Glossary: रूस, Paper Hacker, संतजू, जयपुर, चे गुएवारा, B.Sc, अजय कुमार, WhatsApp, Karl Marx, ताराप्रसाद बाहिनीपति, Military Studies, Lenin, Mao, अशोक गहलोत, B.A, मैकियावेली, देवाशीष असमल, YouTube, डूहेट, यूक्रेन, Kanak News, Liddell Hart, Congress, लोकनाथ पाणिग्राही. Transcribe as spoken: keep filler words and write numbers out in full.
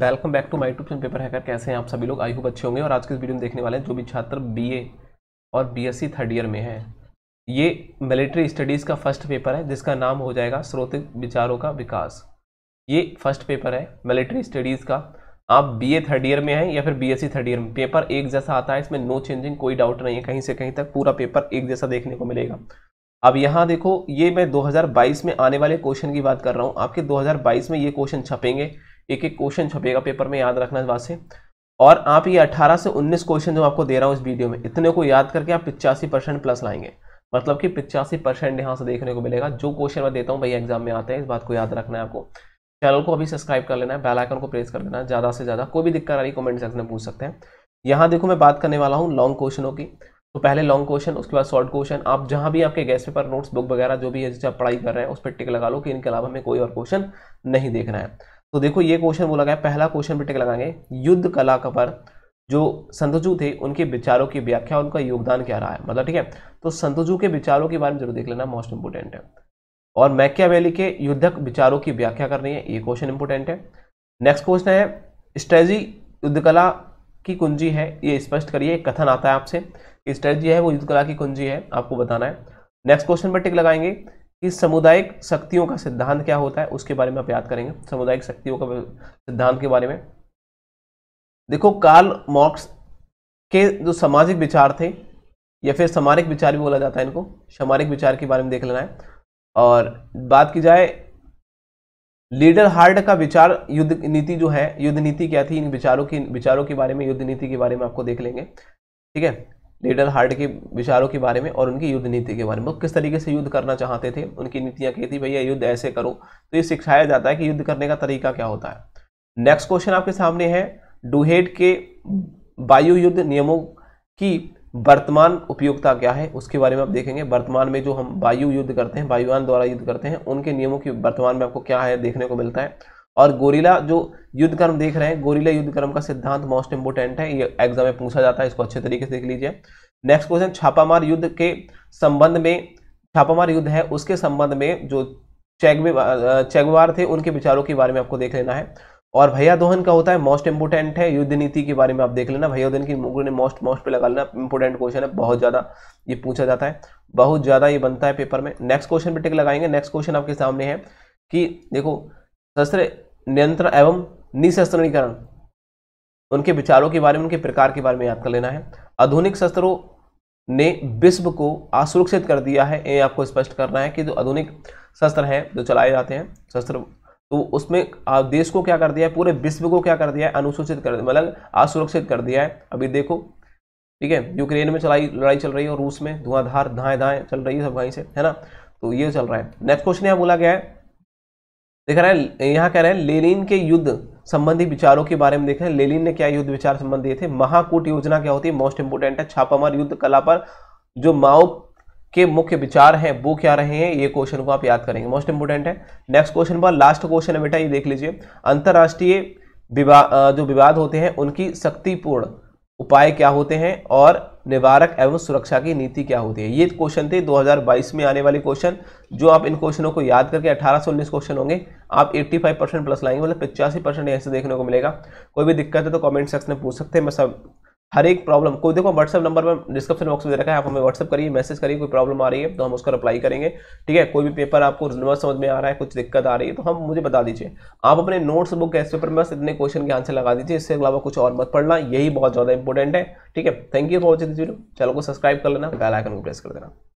Welcome back to my YouTube channel paper hacker. कैसे हैं आप सभी लोग? आई होप अच्छे होंगे। और आज के इस वीडियो में देखने वाले हैं जो भी छात्र बीए और बीएससी थर्ड ईयर में हैं, ये मिलिट्री स्टडीज़ का फर्स्ट पेपर है जिसका नाम हो जाएगा स्रोत विचारों का विकास। ये फर्स्ट पेपर है मिलिट्री स्टडीज़ का। आप बीए थर्ड ईयर में हैं या फिर बीएससी थर्ड ईयर में, पेपर एक जैसा आता है, इसमें नो चेंजिंग, कोई डाउट नहीं है। कहीं से कहीं तक पूरा पेपर एक जैसा देखने को मिलेगा। अब यहाँ देखो, ये मैं दो हज़ार बाईस में आने वाले क्वेश्चन की बात कर रहा हूँ। आपके दो हज़ार बाईस में ये क्वेश्चन छपेंगे, एक एक क्वेश्चन छपेगा पेपर में, याद रखना इस बात से। और आप ये अठारह से उन्नीस क्वेश्चन जो आपको दे रहा हूँ इस वीडियो में, इतने को याद करके आप पिचासी परसेंट प्लस लाएंगे, मतलब कि पिचासी परसेंट यहाँ से देखने को मिलेगा। जो क्वेश्चन मैं देता हूँ भैया एग्जाम में आते हैं, इस बात को याद रखना है आपको। चैनल को अभी सब्सक्राइब कर लेना है, बेल आइकन को प्रेस कर देना है ज़्यादा से ज़्यादा। कोई भी दिक्कत आ रही कमेंट सेक्शन में पूछ सकते हैं। यहाँ देखो, मैं बात करने वाला हूँ लॉन्ग क्वेश्चनों की। तो पहले लॉन्ग क्वेश्चन, उसके बाद शॉर्ट क्वेश्चन। आप जहाँ भी आपके गेस्ट पेपर, नोट्स बुक वगैरह जो भी है जिससे आप पढ़ाई कर रहे हैं, उस पर टिक लगा लो कि इनके अलावा हमें कोई और क्वेश्चन नहीं देखना है। तो देखो ये क्वेश्चन बोला गया, पहला क्वेश्चन पर टिक लगाएंगे। युद्ध कला पर जो संतजू थे उनके विचारों की व्याख्या, उनका योगदान क्या रहा है, मतलब ठीक है। तो संतजू के विचारों के बारे में जरूर देख लेना, मोस्ट इंपोर्टेंट है। और मैकियावेली के युद्धक विचारों की व्याख्या करनी है, ये क्वेश्चन इंपोर्टेंट है। नेक्स्ट क्वेश्चन है, स्ट्रेजी युद्धकला की कुंजी है, ये स्पष्ट करिए। कथन आता है आपसे, स्ट्रेजी है वो युद्धकला की कुंजी है, आपको बताना है। नेक्स्ट क्वेश्चन पर टिक लगाएंगे कि सामुदायिक शक्तियों का सिद्धांत क्या होता है, उसके बारे में आप याद करेंगे। सामुदायिक शक्तियों का सिद्धांत के बारे में देखो, कार्ल मार्क्स के जो सामाजिक विचार थे या फिर सामरिक विचार भी बोला जाता है इनको, सामरिक विचार के बारे में देख लेना है। और बात की जाए लीडर हार्ड का विचार, युद्ध नीति जो है, युद्ध नीति क्या थी, इन विचारों की विचारों के बारे में, युद्ध नीति के बारे में आपको देख लेंगे, ठीक है। लीडर हार्ड के विचारों के बारे में और उनकी युद्ध नीति के बारे में, वो किस तरीके से युद्ध करना चाहते थे, उनकी नीतियाँ कहती भैया युद्ध ऐसे करो। तो ये सिखाया जाता है कि युद्ध करने का तरीका क्या होता है। नेक्स्ट क्वेश्चन आपके सामने है, डूहेट के वायु युद्ध नियमों की वर्तमान उपयोगिता क्या है, उसके बारे में आप देखेंगे। वर्तमान में जो हम वायु युद्ध करते हैं, वायुयान द्वारा युद्ध करते हैं, उनके नियमों की वर्तमान में आपको क्या है देखने को मिलता है। और गोरिला जो युद्ध कर्म देख रहे हैं, गोरिला युद्ध कर्म का सिद्धांत मोस्ट इंपोर्टेंट है, ये एग्जाम में पूछा जाता है, इसको अच्छे तरीके से देख लीजिए। नेक्स्ट क्वेश्चन, छापामार युद्ध के संबंध में, छापामार युद्ध है उसके संबंध में जो चे गुएवारा थे उनके विचारों के बारे में आपको देख लेना है। और भैया दोहन का होता है मोस्ट इंपोर्टेंट है, युद्ध नीति के बारे में आप देख लेना। भैया दोहन की मुगल ने मोस्ट मोस्ट पे लगा लेना, इंपोर्टेंट क्वेश्चन है, बहुत ज़्यादा ये पूछा जाता है, बहुत ज़्यादा ये बनता है पेपर में। नेक्स्ट क्वेश्चन पे टिक लगाएंगे। नेक्स्ट क्वेश्चन आपके सामने है कि देखो, शस्त्र नियंत्रण एवं निशस्त्रीकरण, उनके विचारों के बारे में, उनके प्रकार के बारे में याद कर लेना है। आधुनिक शस्त्रों ने विश्व को असुरक्षित कर दिया है, ये आपको स्पष्ट करना है कि जो आधुनिक शस्त्र हैं जो चलाए जाते हैं शस्त्र, तो उसमें देश को क्या कर दिया है, पूरे विश्व को क्या कर दिया है, अनुसूचित कर, मतलब असुरक्षित कर दिया है। अभी देखो, ठीक है, यूक्रेन में चलाई लड़ाई चल रही है और रूस में धुआंधार धाएँ धाएँ चल रही है सब कहीं से, है ना। तो ये चल रहा है। नेक्स्ट क्वेश्चन यहाँ बोला गया है, देख रहे हैं यहाँ कह रहे हैं लेनिन के युद्ध संबंधी विचारों के बारे में देख रहे हैं, लेनिन ने क्या युद्ध विचार संबंध दिए थे। महाकूट योजना क्या होती है, मोस्ट इंपोर्टेंट है। छापामार युद्ध कला पर जो माओ के मुख्य विचार हैं वो क्या रहे हैं, ये क्वेश्चन को आप याद करेंगे, मोस्ट इंपोर्टेंट है। नेक्स्ट क्वेश्चन पर लास्ट क्वेश्चन है बेटा, ये देख लीजिए, अंतर्राष्ट्रीय विवाद जो विवाद होते हैं उनकी शक्तिपूर्ण उपाय क्या होते हैं और निवारक एवं सुरक्षा की नीति क्या होती है। ये क्वेश्चन थे दो हज़ार बाईस में आने वाले क्वेश्चन, जो आप इन क्वेश्चनों को याद करके अठारह से उन्नीस क्वेश्चन होंगे, आप पचासी परसेंट प्लस लाएंगे, मतलब पचासी परसेंट यहाँ से देखने को मिलेगा। कोई भी दिक्कत है तो कमेंट सेक्शन में पूछ सकते हैं। मैं सब हर एक प्रॉब्लम कोई, देखो व्हाट्सअप नंबर पर डिस्क्रिप्शन बॉक्स में दे रखा है, आप हमें व्हाट्सअप करिए, मैसेज करिए, कोई प्रॉब्लम आ रही है तो हम उसका रिप्लाई करेंगे, ठीक है। कोई भी पेपर आपको रिजल्ट समझ में आ रहा है, कुछ दिक्कत आ रही है तो हम मुझे बता दीजिए। आप अपने नोट्स बुक टेस्ट पेपर में बस इतने क्वेश्चन के आंसर लगा दीजिए, इससे अलावा कुछ और मत पढ़ना, यही बहुत ज़्यादा इंपॉर्टेंट है, ठीक है। Thank you for watching this video. Channel को सब्सक्राइब कर लेना, बेल आइकन को प्रेस कर देना।